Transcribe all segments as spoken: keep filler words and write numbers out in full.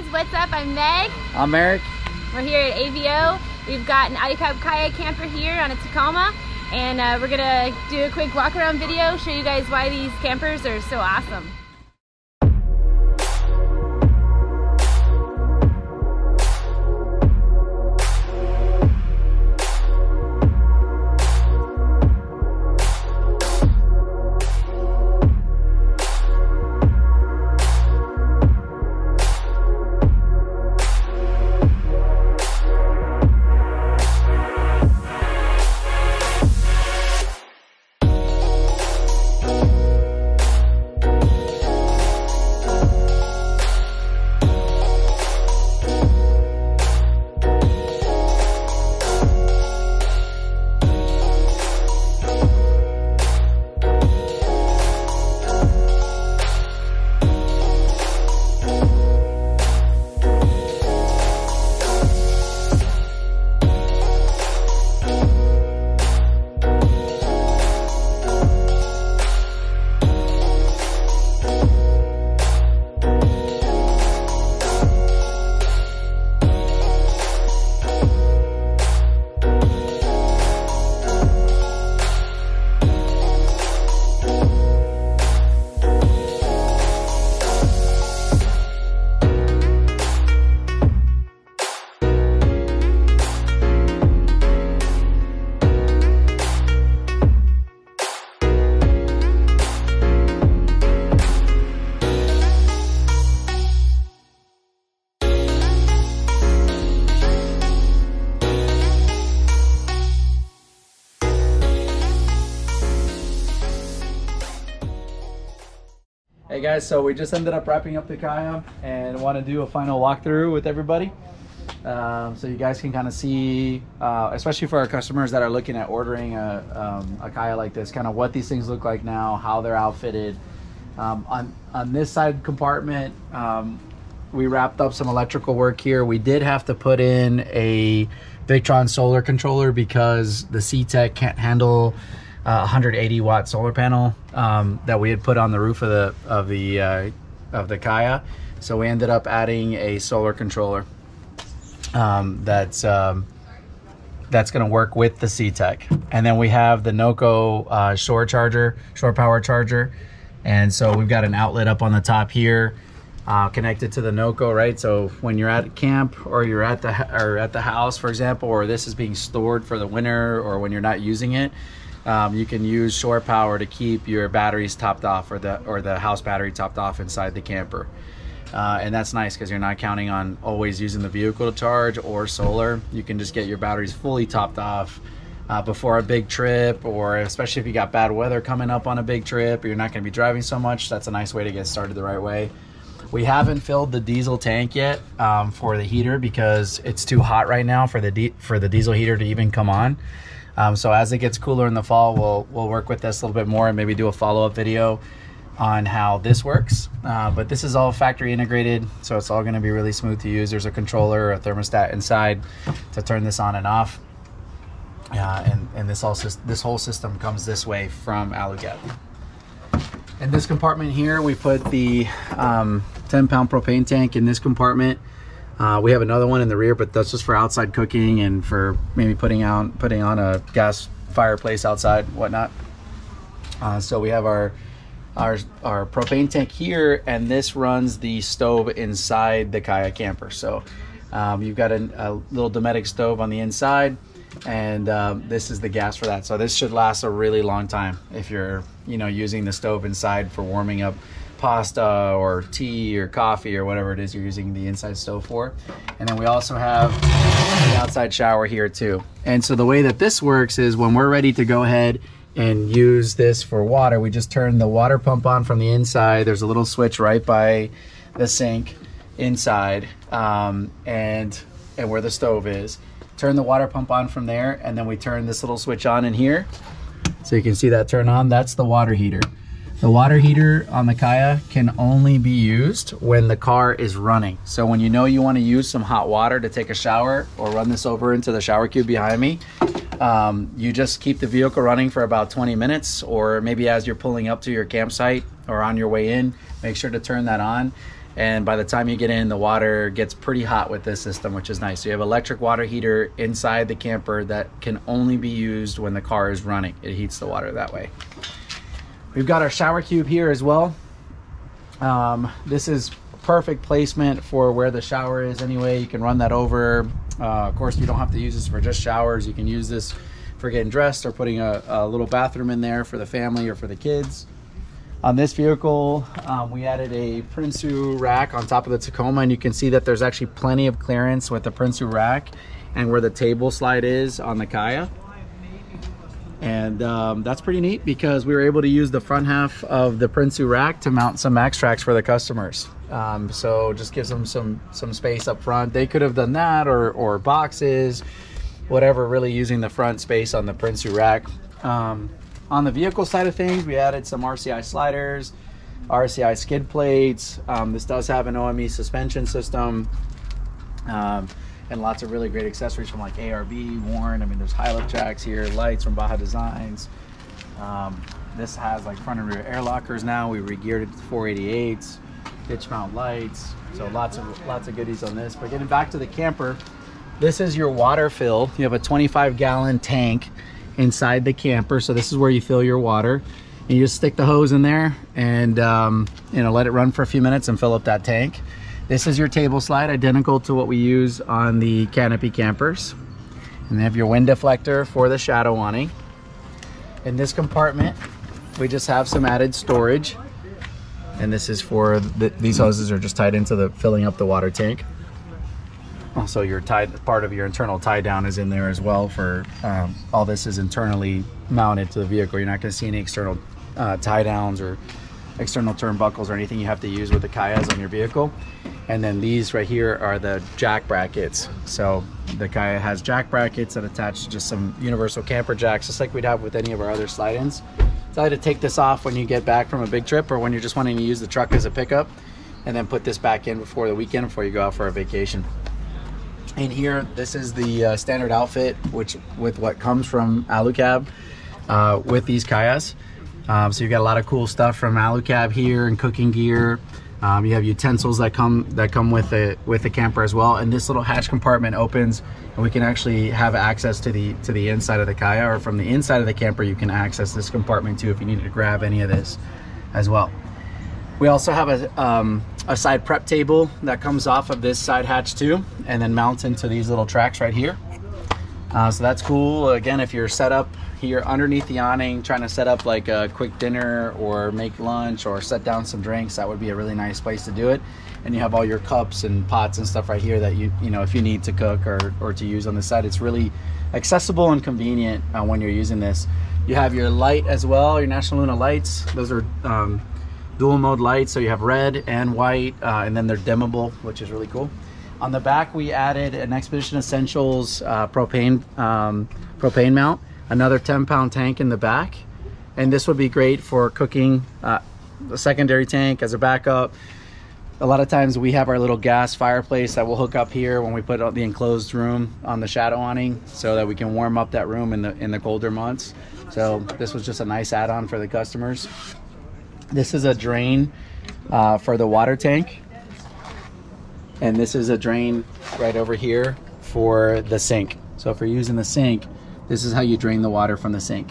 guys, what's up? I'm Meg. I'm Eric. We're here at A V O. We've got an Alu-Cab Khaya camper here on a Tacoma, and uh, we're gonna do a quick walk around video, show you guys why these campers are so awesome. Hey guys, so we just ended up wrapping up the Khaya and want to do a final walkthrough with everybody, um, so you guys can kind of see, uh, especially for our customers that are looking at ordering a, um, a Khaya like this, kind of what these things look like now, how they're outfitted. Um, on, on this side compartment, um, we wrapped up some electrical work here. We did have to put in a Victron solar controller because the C-Tek can't handle Uh, one hundred eighty watt solar panel um, that we had put on the roof of the of the uh, of the Khaya, so we ended up adding a solar controller um, that's um, that's going to work with the C-Tek. And then we have the NOCO uh, shore charger, shore power charger, and so we've got an outlet up on the top here uh, connected to the NOCO, right? So when you're at camp or you're at the or at the house, for example, or this is being stored for the winter or when you're not using it. Um, you can use shore power to keep your batteries topped off, or the or the house battery topped off inside the camper, uh, and that's nice because you're not counting on always using the vehicle to charge or solar. You can just get your batteries fully topped off uh, before a big trip, or especially if you got bad weather coming up on a big trip, or you're not going to be driving so much. That's a nice way to get started the right way. We haven't filled the diesel tank yet um, for the heater because it's too hot right now for the di for the diesel heater to even come on. Um, so as it gets cooler in the fall, we'll we'll work with this a little bit more and maybe do a follow-up video on how this works. Uh, but this is all factory integrated, so it's all going to be really smooth to use. There's a controller, a thermostat inside to turn this on and off. Uh, and and this all this whole system comes this way from Alu-Cab. In this compartment here, we put the um, ten pound propane tank in this compartment. Uh, we have another one in the rear, but that's just for outside cooking and for maybe putting on, putting on a gas fireplace outside, whatnot. Uh, so we have our, our our propane tank here, and this runs the stove inside the Khaya camper. So um, you've got an, a little Dometic stove on the inside, and um, this is the gas for that. So this should last a really long time if you're, you know, using the stove inside for warming up pasta or tea or coffee or whatever it is you're using the inside stove for. And then we also have the outside shower here too. And so the way that this works is when we're ready to go ahead and use this for water, we just turn the water pump on from the inside. There's a little switch right by the sink inside um, and, and where the stove is. Turn the water pump on from there, and then we turn this little switch on in here. So you can see that turn on, that's the water heater. The water heater on the Khaya can only be used when the car is running. So when you know you want to use some hot water to take a shower, or run this over into the shower cube behind me, um, you just keep the vehicle running for about twenty minutes, or maybe as you're pulling up to your campsite or on your way in, make sure to turn that on. And by the time you get in, the water gets pretty hot with this system, which is nice. So you have electric water heater inside the camper that can only be used when the car is running. It heats the water that way. We've got our shower cube here as well. Um, this is perfect placement for where the shower is anyway. You can run that over. Uh, of course, you don't have to use this for just showers. You can use this for getting dressed or putting a, a little bathroom in there for the family or for the kids. On this vehicle, um, we added a Prinsu rack on top of the Tacoma, and you can see that there's actually plenty of clearance with the Prinsu rack and where the table slide is on the Khaya. And um, that's pretty neat because we were able to use the front half of the Prinsu rack to mount some Maxtrax for the customers. Um, so just gives them some some space up front. They could have done that or, or boxes, whatever, really using the front space on the Prinsu rack. Um, on the vehicle side of things, we added some R C I sliders, R C I skid plates. Um, this does have an O M E suspension system. Um, And lots of really great accessories from like A R B, Warren. I mean, there's high-look jacks here, lights from Baja Designs. Um, this has like front and rear air lockers now. We re-geared it to four eighty-eights, ditch mount lights. So lots of lots of goodies on this. But getting back to the camper, this is your water fill. You have a twenty-five gallon tank inside the camper. So this is where you fill your water. And you just stick the hose in there and um, you know, let it run for a few minutes and fill up that tank. This is your table slide, identical to what we use on the canopy campers. And they have your wind deflector for the shadow awning. In this compartment, we just have some added storage. And this is for, the, these hoses are just tied into the filling up the water tank. Also your tie, part of your internal tie down is in there as well for, um, all this is internally mounted to the vehicle. You're not gonna see any external uh, tie downs or external turnbuckles or anything you have to use with the Khayas on your vehicle. And then these right here are the jack brackets. So the Khaya has jack brackets that attach to just some universal camper jacks, just like we'd have with any of our other slide-ins. It's either to take this off when you get back from a big trip or when you're just wanting to use the truck as a pickup, and then put this back in before the weekend, before you go out for a vacation. In here, this is the uh, standard outfit, which with what comes from Alu-Cab uh, with these Khayas. Um, so you've got a lot of cool stuff from Alu-Cab here and cooking gear. Um, you have utensils that come that come with the with the camper as well. And this little hatch compartment opens, and we can actually have access to the to the inside of the Khaya, or from the inside of the camper you can access this compartment too if you needed to grab any of this as well. We also have a um, a side prep table that comes off of this side hatch too, and then mounts into these little tracks right here. Uh, so that's cool. Again, if you're set up here underneath the awning, trying to set up like a quick dinner or make lunch or set down some drinks, that would be a really nice place to do it. And you have all your cups and pots and stuff right here that you, you know, if you need to cook or, or to use on the side, it's really accessible and convenient uh, when you're using this. You have your light as well, your National Luna lights. Those are um, dual mode lights. So you have red and white, uh, and then they're dimmable, which is really cool. On the back, we added an Expedition Essentials uh, propane um, propane mount, another ten pound tank in the back. And this would be great for cooking, uh, a secondary tank as a backup. A lot of times we have our little gas fireplace that we'll hook up here when we put the enclosed room on the shadow awning so that we can warm up that room in the, in the colder months. So this was just a nice add-on for the customers. This is a drain uh, for the water tank. And this is a drain right over here for the sink. So if you're using the sink, this is how you drain the water from the sink,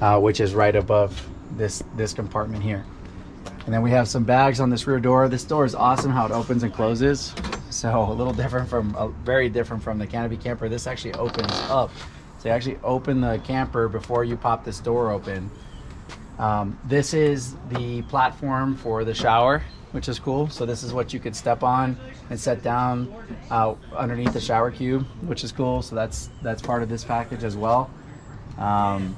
uh, which is right above this, this compartment here. And then we have some bags on this rear door. This door is awesome how it opens and closes. So a little different from, uh, very different from the canopy camper. This actually opens up. So you actually open the camper before you pop this door open. Um, this is the platform for the shower, which is cool. So this is what you could step on and set down uh, underneath the shower cube, which is cool. So that's that's part of this package as well. Um,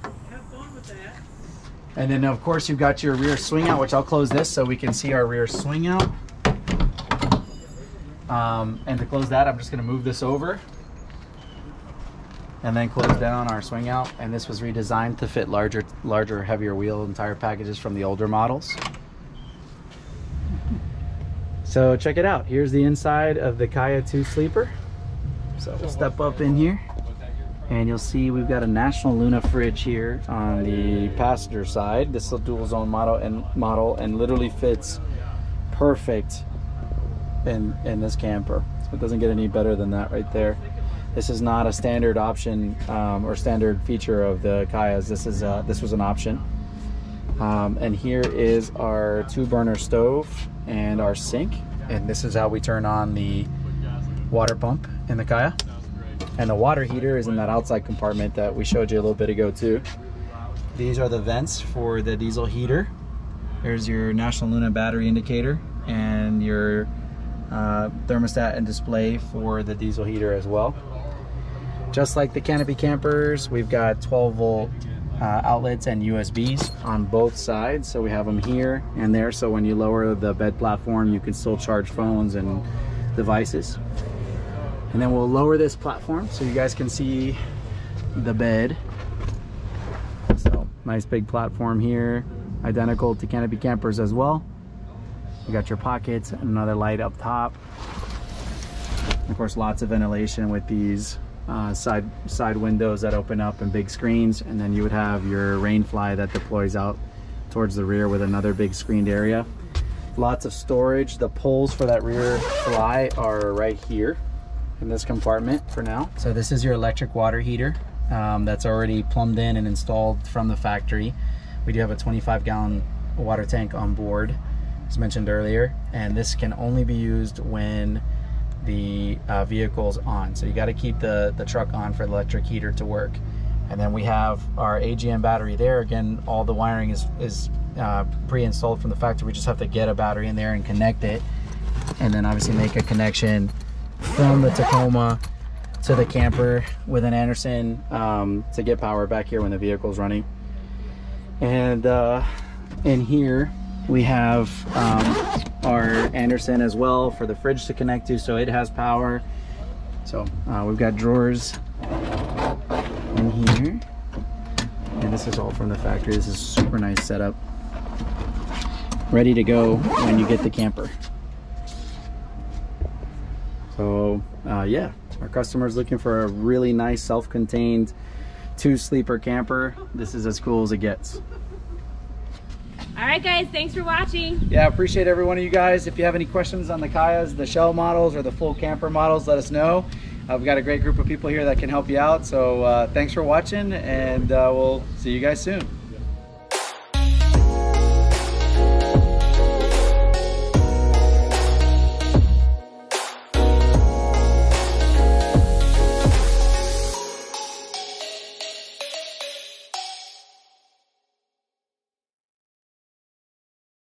and then of course you've got your rear swing out, which I'll close this so we can see our rear swing out. Um, and to close that, I'm just gonna move this over and then close down our swing out. And this was redesigned to fit larger, larger, heavier wheel and tire packages from the older models. So check it out. Here's the inside of the Khaya two sleeper. So we'll step up in here and you'll see we've got a National Luna fridge here on the passenger side. This is a dual zone model and model and literally fits perfect in in this camper. So it doesn't get any better than that right there. This is not a standard option um, or standard feature of the Khayas. This is a, this was an option. Um, and here is our two burner stove and our sink. And this is how we turn on the water pump in the Khaya. And the water heater is in that outside compartment that we showed you a little bit ago too. These are the vents for the diesel heater. There's your National Luna battery indicator and your uh, thermostat and display for the diesel heater as well. Just like the canopy campers, we've got twelve volt uh, outlets and U S Bs on both sides. So we have them here and there. So when you lower the bed platform, you can still charge phones and devices. And then we'll lower this platform so you guys can see the bed. So nice big platform here, identical to canopy campers as well. You got your pockets and another light up top. Of course, lots of ventilation with these uh, side side windows that open up and big screens. And then you would have your rain fly that deploys out towards the rear with another big screened area. Lots of storage. The poles for that rear fly are right here in this compartment for now. So this is your electric water heater um, that's already plumbed in and installed from the factory. We do have a twenty-five gallon water tank on board, as mentioned earlier, and this can only be used when the uh, vehicle's on. So you got to keep the, the truck on for the electric heater to work. And then we have our A G M battery there. Again, all the wiring is, is uh, pre-installed from the factory. We just have to get a battery in there and connect it, and then obviously make a connection from the Tacoma to the camper with an Anderson um, to get power back here when the vehicle's running. And uh, in here, we have um, our Anderson as well for the fridge to connect to, so it has power. So uh, we've got drawers in here. And this is all from the factory. This is a super nice setup. Ready to go when you get the camper. So uh, yeah, our customer's looking for a really nice self-contained two sleeper camper. This is as cool as it gets. All right guys, thanks for watching. Yeah, appreciate every one of you guys. If you have any questions on the Khayas, the shell models or the full camper models, let us know. Uh, we've got a great group of people here that can help you out. So uh, thanks for watching, and uh, we'll see you guys soon.